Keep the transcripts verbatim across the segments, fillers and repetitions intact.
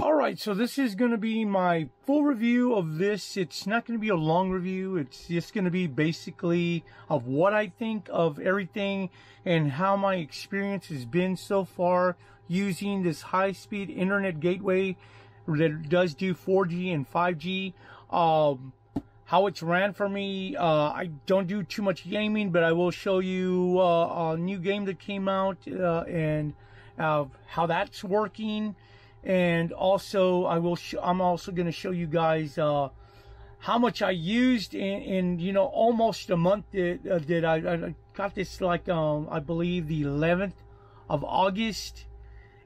All right, so this is going to be my full review of this. It's not going to be a long review. It's just going to be basically of what I think of everything and how my experience has been so far using this high-speed internet gateway that does do four G and five G. Um, how it's ran for me. Uh, I don't do too much gaming, but I will show you uh, a new game that came out uh, and uh, how that's working. And also, I will. Sh I'm also going to show you guys uh, how much I used in, in you know almost a month that, uh, that I, I got this, like um, I believe the eleventh of August,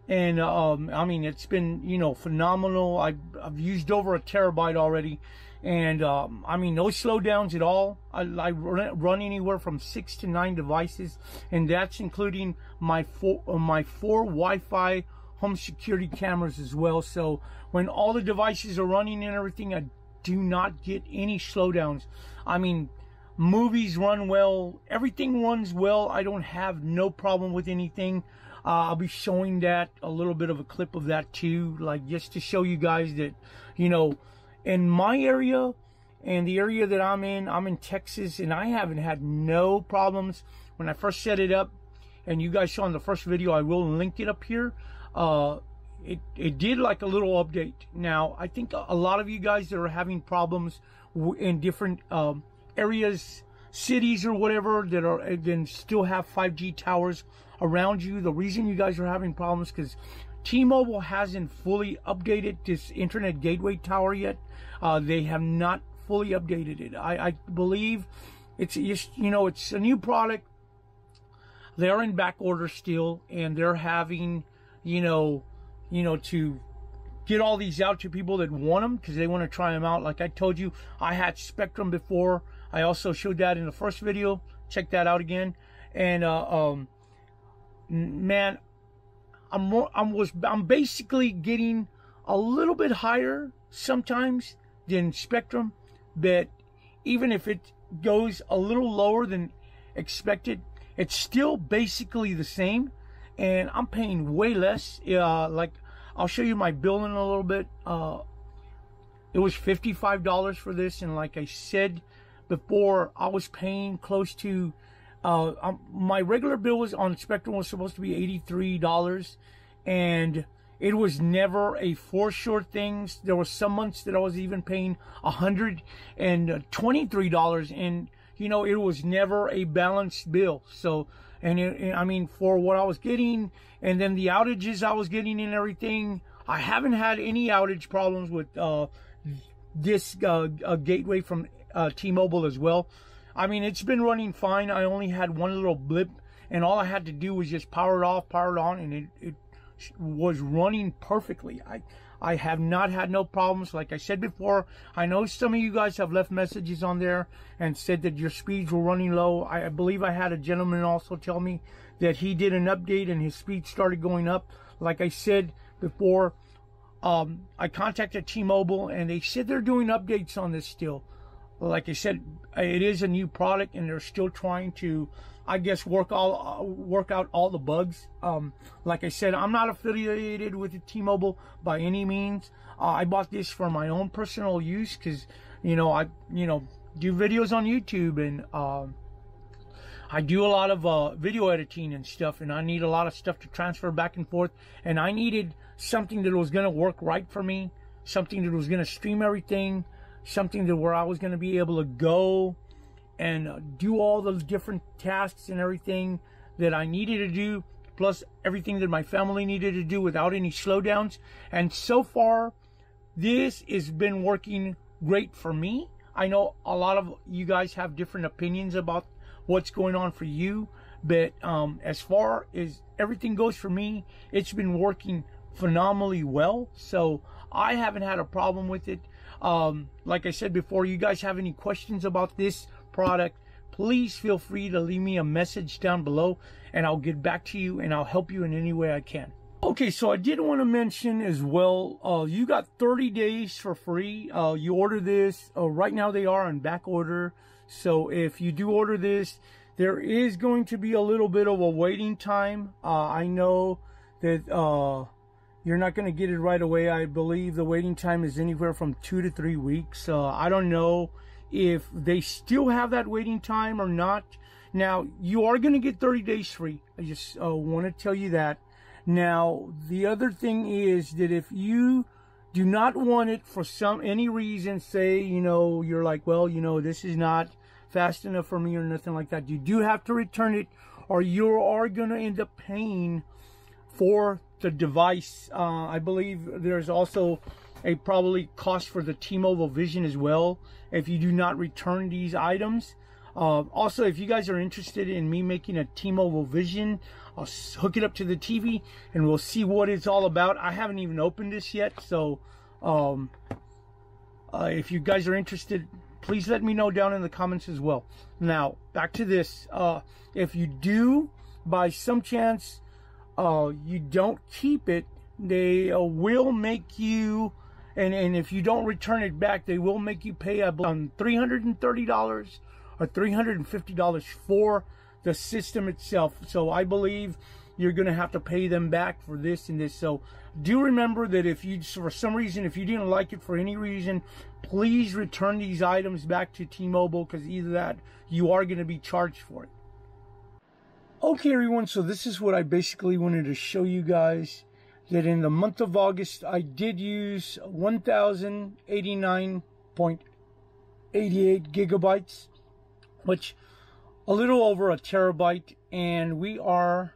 and um, I mean it's been you know phenomenal. I, I've used over a terabyte already, and um, I mean no slowdowns at all. I, I run anywhere from six to nine devices, and that's including my four uh, my four Wi-Fi home security cameras as well. So when all the devices are running and everything, I do not get any slowdowns. I mean, movies run well, everything runs well. I don't have no problem with anything. Uh, I'll be showing that, a little bit of a clip of that too, like just to show you guys that, you know, in my area and the area that I'm in, I'm in Texas, and I haven't had no problems. When I first set it up, and you guys saw in the first video, I will link it up here. Uh, it, it did like a little update. Now, I think a lot of you guys that are having problems in different um, areas, cities or whatever, that are then still have five G towers around you. The reason you guys are having problems because T-Mobile hasn't fully updated this internet gateway tower yet. Uh, they have not fully updated it. I, I believe it's just, you know, it's a new product. They're in back order still, and they're having... You know, you know, to get all these out to people that want them, because they want to try them out. Like I told you, I had Spectrum before. I also showed that in the first video. Check that out again. And uh, um, man, I'm more, I'm was I'm basically getting a little bit higher sometimes than Spectrum, but even if it goes a little lower than expected, it's still basically the same. And I'm paying way less. Uh, like, I'll show you my bill in a little bit. Uh, it was fifty-five dollars for this. And like I said before, I was paying close to... Uh, um, my regular bill was on Spectrum was supposed to be eighty-three dollars. And it was never a for sure thing. There were some months that I was even paying one hundred twenty-three dollars. And, you know, it was never a balanced bill. So... And, it, and I mean, for what I was getting, and then the outages I was getting and everything, I haven't had any outage problems with uh, this uh, uh, gateway from uh, T-Mobile as well. I mean, it's been running fine. I only had one little blip, and all I had to do was just power it off, power it on, and it, it was running perfectly. I, I have not had no problems. Like I said before, I know some of you guys have left messages on there and said that your speeds were running low. I believe I had a gentleman also tell me that he did an update and his speed started going up. Like I said before, um, I contacted T-Mobile, and they said they're doing updates on this still. Like I said, it is a new product, and they're still trying to, I guess, work all uh, work out all the bugs. Um, like I said, I'm not affiliated with T-Mobile by any means. Uh, I bought this for my own personal use because, you know, I you know do videos on YouTube, and uh, I do a lot of uh, video editing and stuff, and I need a lot of stuff to transfer back and forth, and I needed something that was going to work right for me, something that was going to stream everything, something that where I was going to be able to go and do all those different tasks and everything that I needed to do, plus everything that my family needed to do without any slowdowns. And so far, this has been working great for me. I know a lot of you guys have different opinions about what's going on for you, but um, as far as everything goes for me, it's been working phenomenally well. So I haven't had a problem with it. Um, like I said before, you guys have any questions about this product, please feel free to leave me a message down below, and I'll get back to you, and I'll help you in any way I can. Okay, so I did want to mention as well, uh, you got thirty days for free. Uh, you order this. Uh, right now they are on back order. So if you do order this, there is going to be a little bit of a waiting time. Uh, I know that... Uh, You're not going to get it right away. I believe the waiting time is anywhere from two to three weeks. Uh, I don't know if they still have that waiting time or not. Now, you are going to get thirty days free. I just uh, want to tell you that. Now, the other thing is that if you do not want it for some any reason, say, you know, you're like, well, you know, this is not fast enough for me or nothing like that, you do have to return it, or you are going to end up paying for the device. Uh, I believe there's also a probably cost for the T-Mobile Vision as well if you do not return these items. Uh, also, if you guys are interested in me making a T-Mobile Vision, I'll hook it up to the T V and we'll see what it's all about. I haven't even opened this yet, so um, uh, if you guys are interested, please let me know down in the comments as well. Now, back to this. Uh, if you do, by some chance, uh, you don't keep it, they uh, will make you, and, and if you don't return it back, they will make you pay on three hundred thirty dollars. Or three hundred fifty dollars for the system itself. So I believe you're going to have to pay them back for this and this. So do remember that if you, for some reason, if you didn't like it for any reason, please return these items back to T-Mobile, because either that, you are going to be charged for it. Okay, everyone, so this is what I basically wanted to show you guys, that in the month of August, I did use one thousand eighty-nine point eight eight gigabytes. Which a little over a terabyte, and we are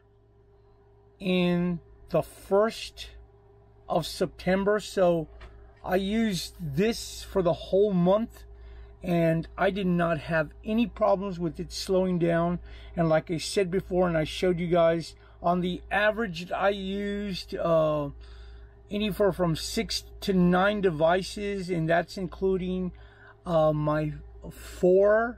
in the first of September. So I used this for the whole month, and I did not have any problems with it slowing down. And like I said before, and I showed you guys, on the average I used uh, anywhere from six to nine devices, and that's including uh, my four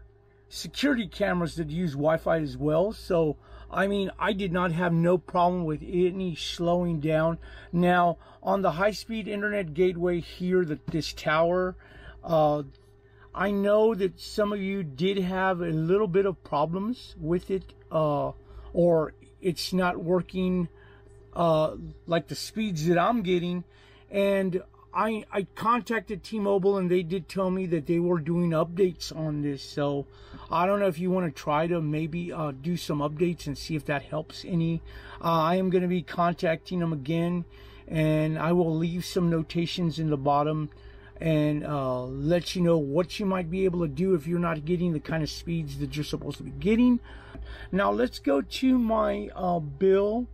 security cameras that use Wi-Fi as well. So I mean, I did not have no problem with any slowing down. Now, on the high-speed internet gateway here, that this tower, uh, I know that some of you did have a little bit of problems with it, uh, or it's not working uh, like the speeds that I'm getting. And I, I contacted T-Mobile, and they did tell me that they were doing updates on this. So I don't know if you want to try to maybe uh, do some updates and see if that helps any. Uh, I am going to be contacting them again, and I will leave some notations in the bottom and uh, let you know what you might be able to do if you're not getting the kind of speeds that you're supposed to be getting. Now let's go to my uh, bill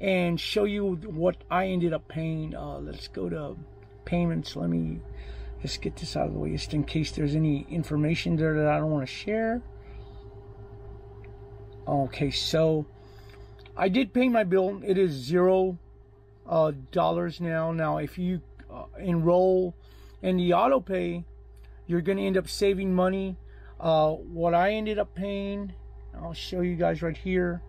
and show you what I ended up paying. Uh, let's go to payments. Let me just get this out of the way, just in case there's any information there that I don't want to share. Okay, so I did pay my bill. It is zero uh, dollars now. Now, if you uh, enroll in the auto pay, you're going to end up saving money. Uh, what I ended up paying, I'll show you guys right here.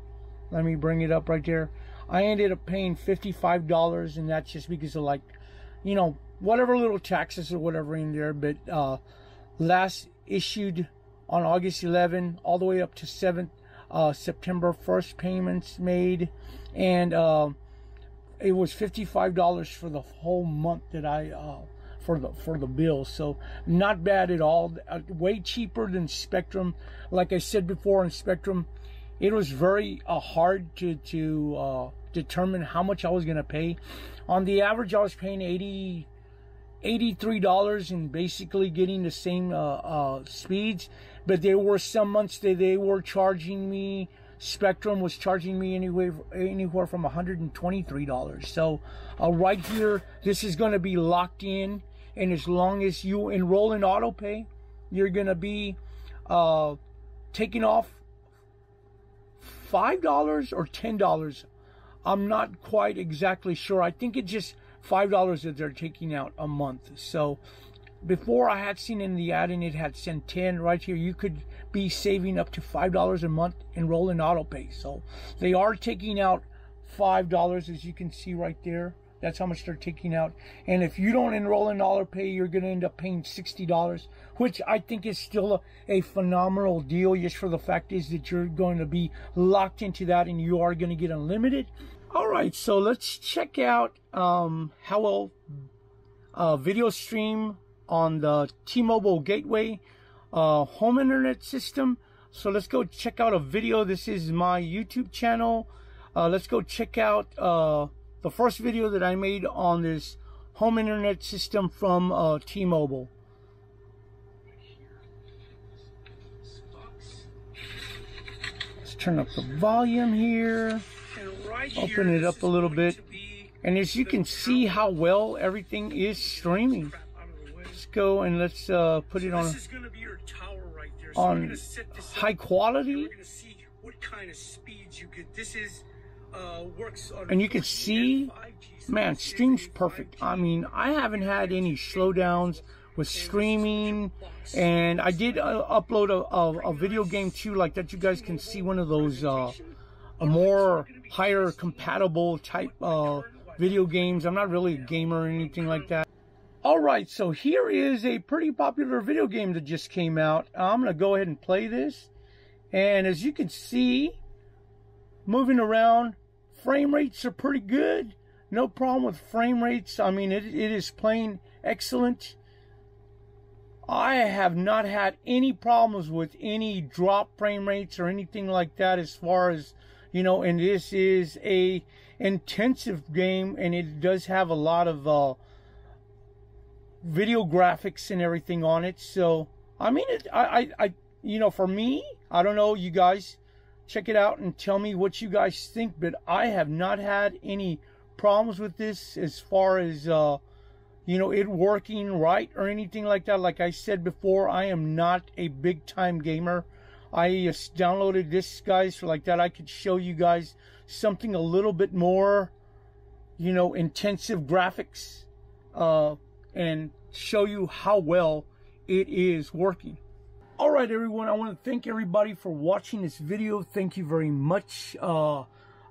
Let me bring it up right there. I ended up paying fifty-five dollars, and that's just because of, like, you know, whatever little taxes or whatever in there. But uh, last issued on August eleventh all the way up to seventh, uh, September first payments made. And uh, it was fifty-five dollars for the whole month that I, uh, for the for the bill. So not bad at all. Uh, way cheaper than Spectrum. Like I said before, in Spectrum, it was very uh, hard to, to uh, determine how much I was going to pay. On the average, I was paying eighty, eighty-three dollars and basically getting the same uh, uh, speeds. But there were some months that they were charging me, Spectrum was charging me anywhere, anywhere from one hundred twenty-three dollars. So uh, right here, this is going to be locked in. And as long as you enroll in AutoPay, you're going to be uh, taking off five dollars or ten dollars. I'm not quite exactly sure. I think it's just five dollars that they're taking out a month. So before, I had seen in the ad, and it had sent ten right here, you could be saving up to five dollars a month enroll in AutoPay. So they are taking out five dollars, as you can see right there. That's how much they're taking out. And if you don't enroll in AutoPay, you're going to end up paying sixty dollars, which I think is still a, a phenomenal deal, just for the fact is that you're going to be locked into that, and you are going to get unlimited. All right, so let's check out um, how I'll uh, video stream on the T-Mobile gateway uh, home internet system. So let's go check out a video. This is my YouTube channel. Uh, let's go check out uh, the first video that I made on this home internet system from uh, T-Mobile. Let's turn up the volume here. Open it up a little bit, and as you can see how well everything is streaming. Let's go and let's uh, put it on on high quality, and you can see, man, streams perfect. I mean, I haven't had any slowdowns with streaming, and I did uh, upload a, a, a video game too, like that. You guys can see one of those. Uh, A more higher compatible type uh, video games. I'm not really a gamer or anything like that. All right, so here is a pretty popular video game that just came out. I'm gonna go ahead and play this. And as you can see, moving around, frame rates are pretty good. No problem with frame rates. I mean, it, it is playing excellent. I have not had any problems with any drop frame rates or anything like that, as far as, you know, and this is a intensive game, and it does have a lot of uh, video graphics and everything on it. So, I mean, it, I, I, I, you know, for me, I don't know, you guys, check it out and tell me what you guys think. But I have not had any problems with this as far as, uh, you know, it working right or anything like that. Like I said before, I am not a big-time gamer. I just downloaded this, guys, so like that I could show you guys something a little bit more, you know, intensive graphics, uh, and show you how well it is working. All right, everyone, I want to thank everybody for watching this video. Thank you very much. Uh,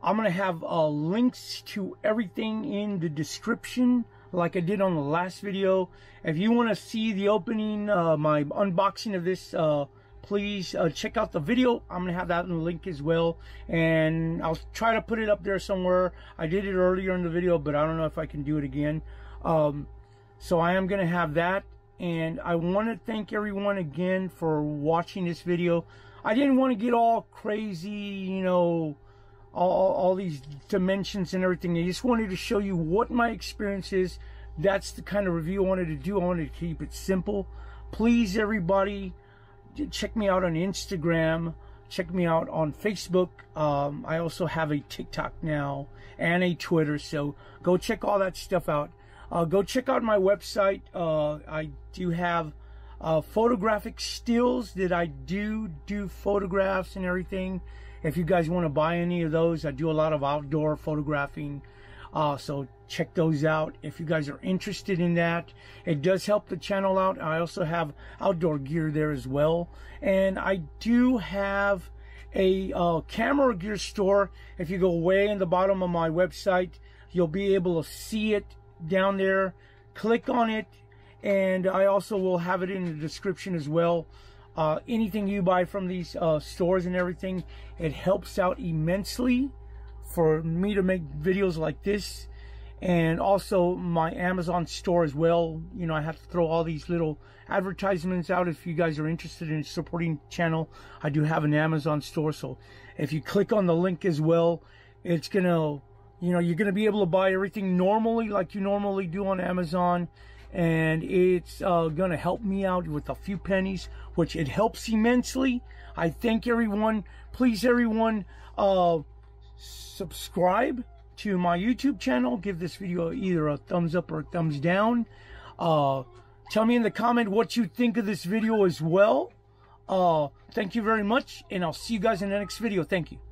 I'm going to have uh, links to everything in the description, like I did on the last video. If you want to see the opening, uh, my unboxing of this, uh, please uh, check out the video. I'm gonna have that in the link as well, and I'll try to put it up there somewhere. I did it earlier in the video, but I don't know if I can do it again. Um, so I am gonna have that, and I want to thank everyone again for watching this video. I didn't want to get all crazy, you know, all, all these dimensions and everything. I just wanted to show you what my experience is. That's the kind of review I wanted to do. I wanted to keep it simple. Please, everybody, check me out on Instagram, check me out on Facebook. um, I also have a TikTok now and a Twitter, so go check all that stuff out. Uh, go check out my website. uh, I do have uh, photographic stills that I do do photographs and everything. If you guys want to buy any of those, I do a lot of outdoor photographing, uh, so check those out if you guys are interested in that. It does help the channel out. I also have outdoor gear there as well, and I do have a uh, camera gear store. If you go way in the bottom of my website, you'll be able to see it down there. Click on it, and I also will have it in the description as well. Uh, anything you buy from these uh, stores and everything, it helps out immensely for me to make videos like this. And also my Amazon store as well. You know, I have to throw all these little advertisements out. If you guys are interested in supporting the channel, I do have an Amazon store. So if you click on the link as well, it's going to, you know, you're going to be able to buy everything normally like you normally do on Amazon. And it's uh, going to help me out with a few pennies, which it helps immensely. I thank everyone. Please, everyone, uh, subscribe to my YouTube channel. Give this video either a thumbs up or a thumbs down. Uh, tell me in the comment what you think of this video as well. Uh, thank you very much, and I'll see you guys in the next video. Thank you.